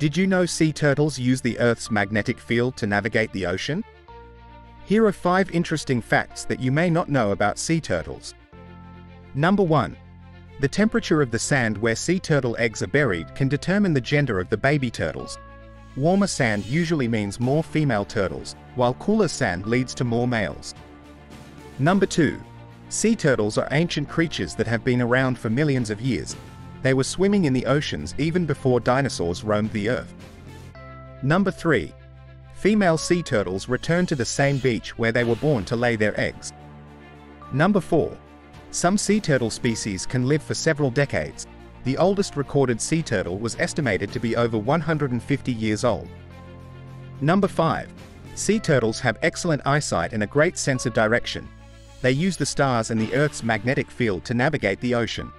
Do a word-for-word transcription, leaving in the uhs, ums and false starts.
Did you know sea turtles use the Earth's magnetic field to navigate the ocean? Here are five interesting facts that you may not know about sea turtles. Number one. The temperature of the sand where sea turtle eggs are buried can determine the gender of the baby turtles. Warmer sand usually means more female turtles, while cooler sand leads to more males. Number two. Sea turtles are ancient creatures that have been around for millions of years. They were swimming in the oceans even before dinosaurs roamed the Earth. Number three. Female sea turtles return to the same beach where they were born to lay their eggs. Number four. Some sea turtle species can live for several decades. The oldest recorded sea turtle was estimated to be over one hundred fifty years old. Number five. Sea turtles have excellent eyesight and a great sense of direction. They use the stars and the Earth's magnetic field to navigate the ocean.